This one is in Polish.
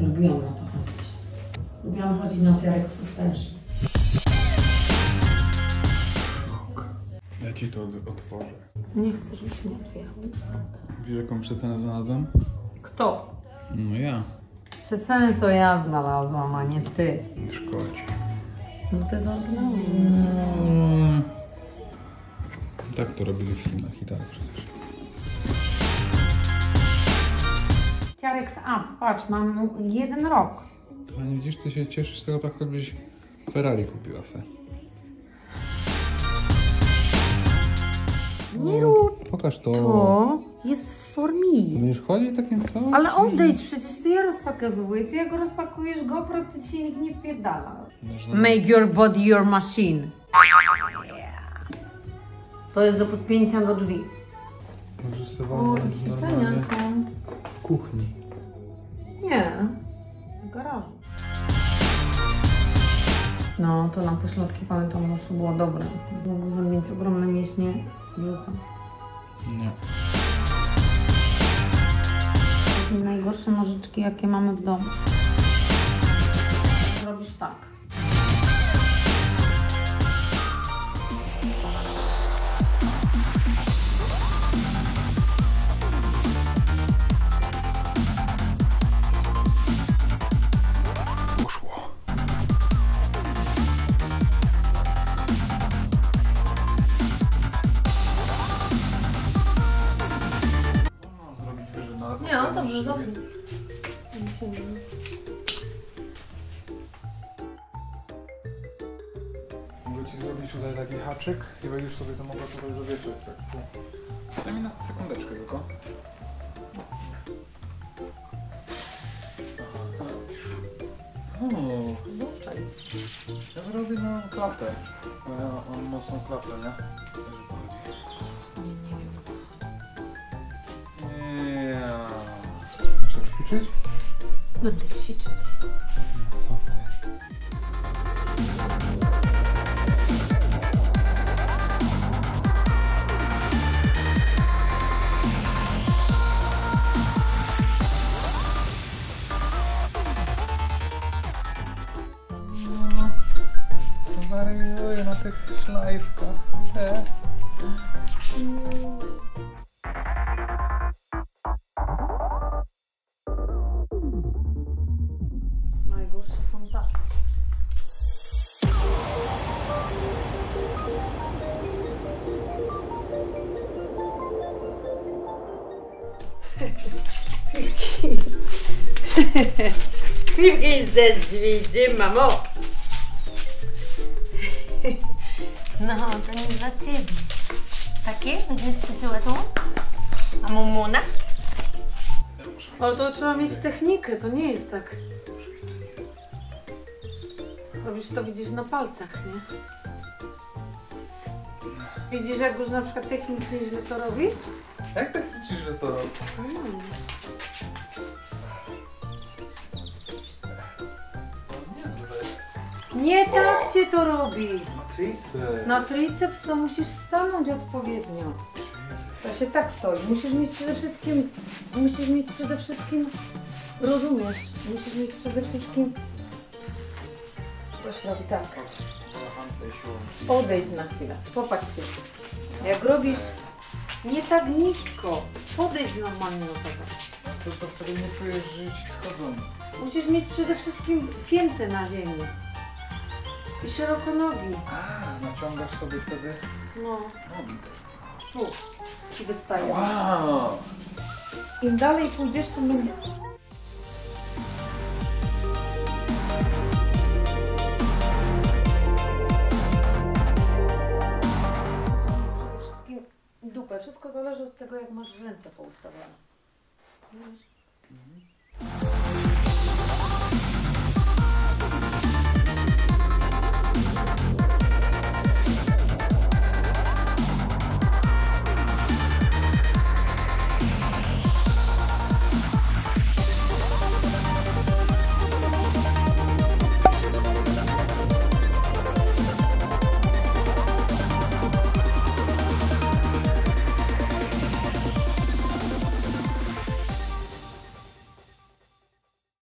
Lubiłam na to chodzić. Lubiłam chodzić na tiarek suspension. Ja ci to otworzę. Nie chcę, żebyś mnie otwierał. Wiesz, jaką przecenę znalazłam? Kto? No ja. Przecenę to ja znalazłam, a nie ty. Nie szkodzi. No to jest oryginalne. No. Tak to robili w filmach i tak przecież. Tiarek z Up, patrz, mam 1 rok. A nie widzisz, ty się cieszysz z tego tak, jakbyś Ferrari kupiła se. Nie rób. Pokaż to. To jest for me. Będziesz chodzić takim coś? Ale odejdź, przecież ty je rozpakowuję. Ty jak rozpakujesz GoPro, to ci nikt nie wpierdala. Make your body your machine. To jest do podpięcia do drzwi. O, ćwiczenia są. W kuchni. Nie. W garażu. No, to na pośladki pamiętam, że było dobre. Znowu będę mieć ogromne mięśnie. Brzucha. Nie. To są najgorsze nożyczki, jakie mamy w domu. Robisz tak. Nie, on dobrze zrobił. Mogę ci zrobić tutaj taki haczyk i będziesz sobie to mogła tutaj zawieszyć. Daj mi na sekundeczkę tylko. Zwłaszcza jest. Ja zrobię na klatę. Bo ja mam mocną klatę, nie? Ćwiczyć? Będę ćwiczyć. Super. No, wariuję na tych szlajfkach. Pirki zdezwiedzi, mamo! No, to nie dla ciebie. Takie? Będziesz ćwiczyła tą? A mumuna? Ale to trzeba mieć technikę, to nie jest tak. Robisz to, widzisz, na palcach, nie? Widzisz, jak już na przykład technicznie źle to robisz? Jak technicznie źle to robisz? Nie tak się to robi. Na triceps to musisz stanąć odpowiednio. To się tak stoi. Musisz mieć przede wszystkim, rozumiesz? Musisz mieć przede wszystkim. To się robi tak. Podejdź na chwilę. Popatrz się. Jak robisz nie tak nisko, podejdź normalnie do tego. To wtedy nie czujesz żyć chodzą. Musisz mieć przede wszystkim pięty na ziemi. I szeroko nogi. A, naciągasz sobie wtedy? No. Nogi też. Tu ci wystaje. Wow. Im dalej pójdziesz, tym będzie. Przede wszystkim dupę. Wszystko zależy od tego, jak masz ręce poustawione. Mhm.